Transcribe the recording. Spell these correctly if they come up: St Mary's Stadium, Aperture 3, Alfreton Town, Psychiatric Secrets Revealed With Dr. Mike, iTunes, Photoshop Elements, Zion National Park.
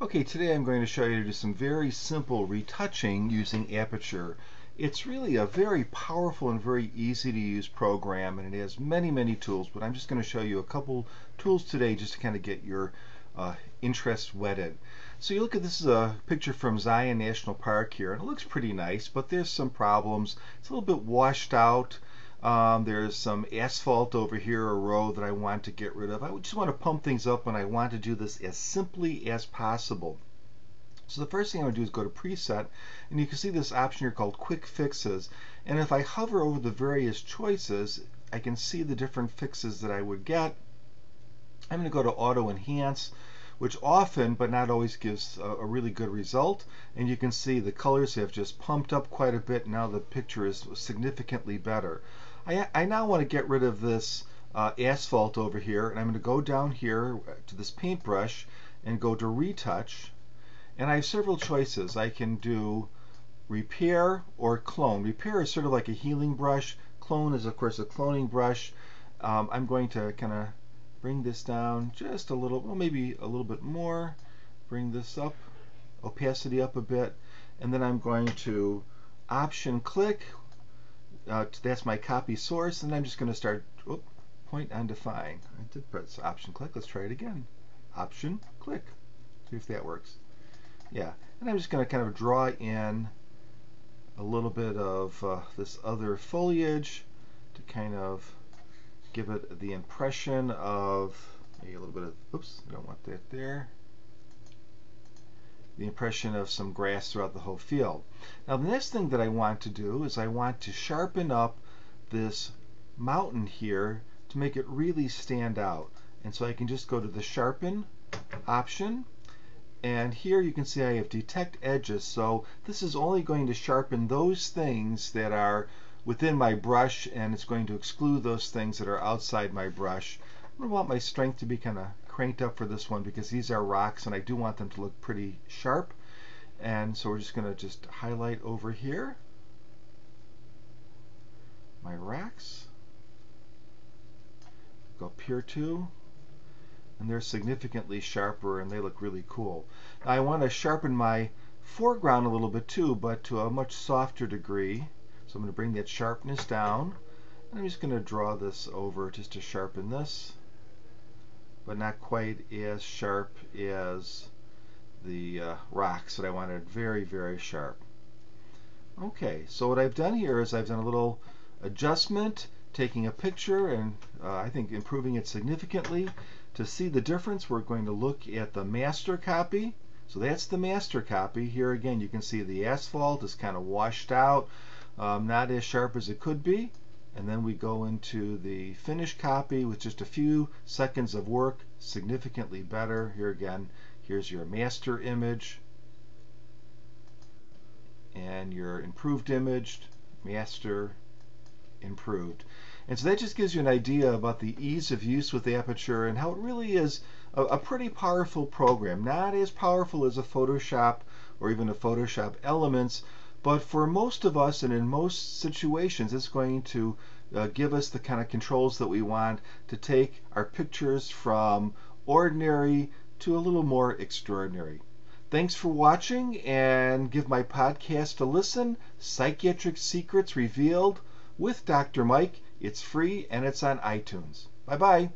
Okay, today I'm going to show you to do some very simple retouching using Aperture. It's really a very powerful and very easy to use program, and it has many tools, but I'm just going to show you a couple tools today just to kind of get your interest whetted. So you look at this is a picture from Zion National Park here, and it looks pretty nice, but there's some problems. It's a little bit washed out. There's some asphalt over here, a row that I want to get rid of. I just want to pump things up, and I want to do this as simply as possible. So the first thing I'm going to do is go to Preset, and you can see this option here called Quick Fixes. And if I hover over the various choices, I can see the different fixes that I would get. I'm going to go to Auto Enhance, which often but not always gives a really good result, and you can see the colors have just pumped up quite a bit. Now the picture is significantly better. I now want to get rid of this asphalt over here, and I'm going to go down here to this paintbrush and go to Retouch, and I have several choices. I can do Repair or Clone. Repair is sort of like a healing brush. Clone is of course a cloning brush. I'm going to kind of bring this down just a little, well, maybe a little bit more, bring this up, opacity up a bit, and then I'm going to option click, that's my copy source, and I'm just going to start, point undefined. I did press option click, let's try it again. Option click, see if that works. Yeah, and I'm just going to kind of draw in a little bit of this other foliage to kind of give it the impression of maybe a little bit of, oops, I don't want that there, the impression of some grass throughout the whole field. Now the next thing that I want to do is I want to sharpen up this mountain here to make it really stand out. And so I can just go to the Sharpen option, and here you can see I have Detect Edges, so this is only going to sharpen those things that are within my brush, and it's going to exclude those things that are outside my brush. I want my strength to be kind of cranked up for this one because these are rocks and I do want them to look pretty sharp. And so we're just going to just highlight over here my rocks, go up here too, and they're significantly sharper and they look really cool. Now I want to sharpen my foreground a little bit too, but to a much softer degree. So I'm going to bring that sharpness down, and I'm just going to draw this over just to sharpen this, but not quite as sharp as the rocks that I wanted, very sharp. Okay, so what I've done here is I've done a little adjustment, taking a picture and I think improving it significantly. To see the difference, we're going to look at the master copy. So that's the master copy. Here again you can see the asphalt is kind of washed out. Not as sharp as it could be, and then we go into the finished copy with just a few seconds of work, significantly better. Here again, here's your master image and your improved image, master improved. And so that just gives you an idea about the ease of use with Aperture and how it really is a pretty powerful program. Not as powerful as a Photoshop or even a Photoshop Elements, but for most of us and in most situations it's going to give us the kind of controls that we want to take our pictures from ordinary to a little more extraordinary. Thanks for watching, and give my podcast a listen, Psychiatric Secrets Revealed with Dr. Mike. It's free and it's on iTunes. Bye-bye.